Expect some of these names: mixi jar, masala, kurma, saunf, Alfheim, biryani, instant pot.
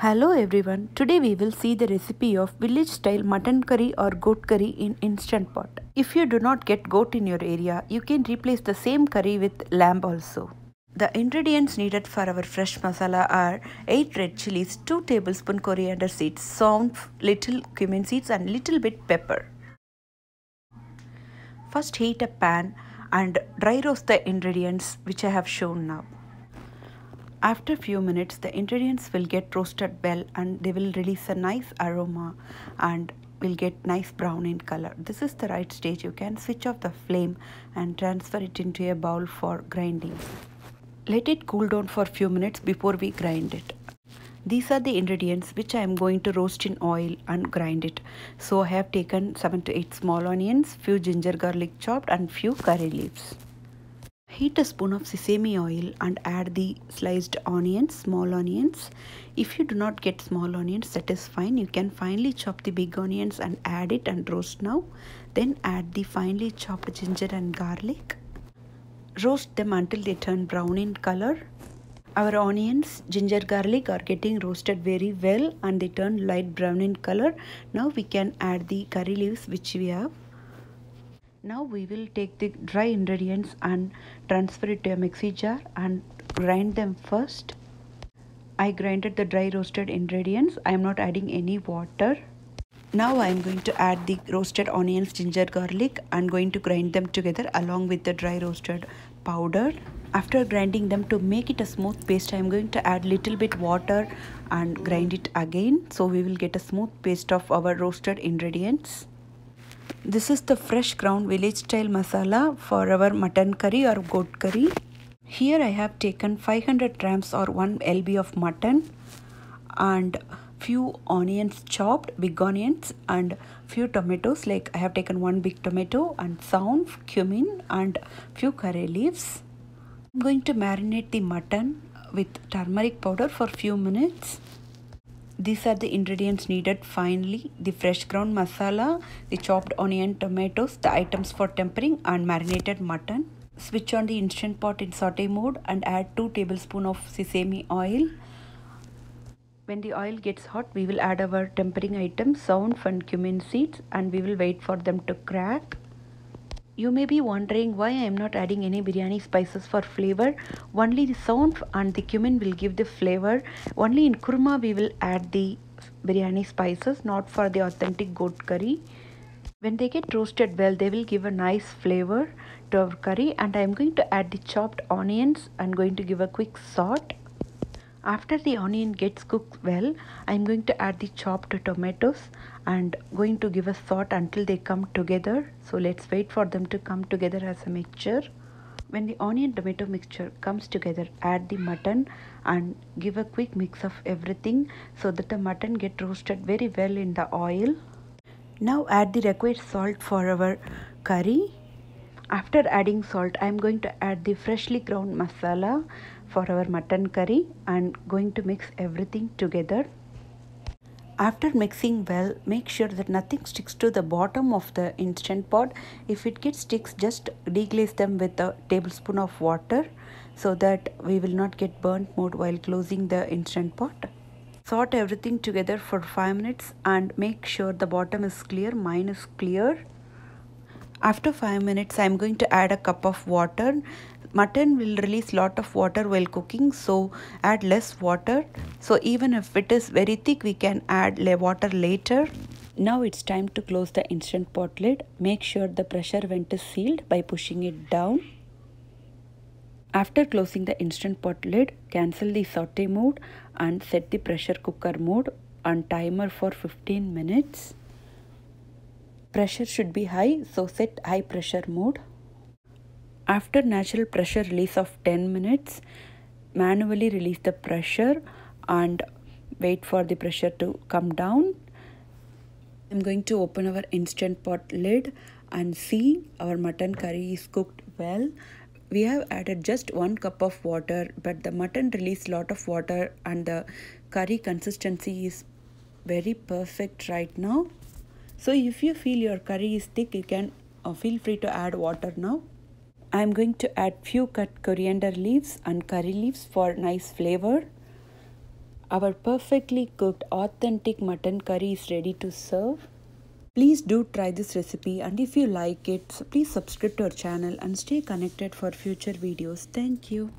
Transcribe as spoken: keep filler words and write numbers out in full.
Hello everyone, today we will see the recipe of village style mutton curry or goat curry in instant pot. If you do not get goat in your area, you can replace the same curry with lamb also. The ingredients needed for our fresh masala are eight red chilies, two tablespoons coriander seeds, saunf, little cumin seeds and little bit pepper. First heat a pan and dry roast the ingredients which I have shown now. After few minutes, the ingredients will get roasted well and they will release a nice aroma and will get nice brown in color. This is the right stage. You can switch off the flame and transfer it into a bowl for grinding. Let it cool down for few minutes before we grind it. These are the ingredients which I am going to roast in oil and grind it. So I have taken seven to eight small onions, few ginger garlic chopped and few curry leaves. Heat a spoon of sesame oil and add the sliced onions, small onions. If you do not get small onions, that is fine. You can finely chop the big onions and add it and roast now. Then add the finely chopped ginger and garlic. Roast them until they turn brown in color. Our onions, ginger, garlic are getting roasted very well and they turn light brown in color. Now we can add the curry leaves which we have. Now we will take the dry ingredients and transfer it to a mixi jar and grind them first. I grinded the dry roasted ingredients. I am not adding any water. Now I am going to add the roasted onions, ginger, garlic. I am going to grind them together along with the dry roasted powder. After grinding them, to make it a smooth paste, I am going to add little bit water and grind it again. So we will get a smooth paste of our roasted ingredients. This is the fresh ground village style masala for our mutton curry or goat curry. Here I have taken five hundred grams or one pound of mutton and few onions chopped, big onions, and few tomatoes, like I have taken one big tomato and saunf, cumin and few curry leaves. I'm going to marinate the mutton with turmeric powder for few minutes. These are the ingredients needed finally: the fresh ground masala, the chopped onion, tomatoes, the items for tempering and marinated mutton. Switch on the instant pot in saute mode and add two tablespoons of sesame oil. When the oil gets hot, we will add our tempering items, saunf and cumin seeds, and we will wait for them to crack. You may be wondering why I am not adding any biryani spices for flavor. Only the saunf and the cumin will give the flavor. Only in kurma we will add the biryani spices, not for the authentic goat curry. When they get roasted well, they will give a nice flavor to our curry. And I am going to add the chopped onions. I am going to give a quick salt. After the onion gets cooked well, I am going to add the chopped tomatoes and going to give a salt until they come together. So let's wait for them to come together as a mixture. When the onion tomato mixture comes together, add the mutton and give a quick mix of everything so that the mutton gets roasted very well in the oil. Now add the required salt for our curry. After adding salt, I am going to add the freshly ground masala for our mutton curry and going to mix everything together. After mixing well, make sure that nothing sticks to the bottom of the instant pot. If it gets sticks, just deglaze them with a tablespoon of water so that we will not get burnt mode while closing the instant pot. Sort everything together for five minutes and make sure the bottom is clear, mine is clear. After five minutes, I am going to add a cup of water. Mutton will release lot of water while cooking, so add less water. So even if it is very thick, we can add water later. Now it's time to close the instant pot lid. Make sure the pressure vent is sealed by pushing it down. After closing the instant pot lid, cancel the saute mode and set the pressure cooker mode and timer for fifteen minutes. Pressure should be high, so set high pressure mode. After natural pressure release of ten minutes, manually release the pressure and wait for the pressure to come down. I'm going to open our instant pot lid and see our mutton curry is cooked well. We have added just one cup of water, but the mutton released lot of water and the curry consistency is very perfect right now. So if you feel your curry is thick, you can uh, feel free to add water now. I am going to add few cut coriander leaves and curry leaves for nice flavor. Our perfectly cooked authentic mutton curry is ready to serve. Please do try this recipe, and if you like it, please subscribe to our channel and stay connected for future videos. Thank you.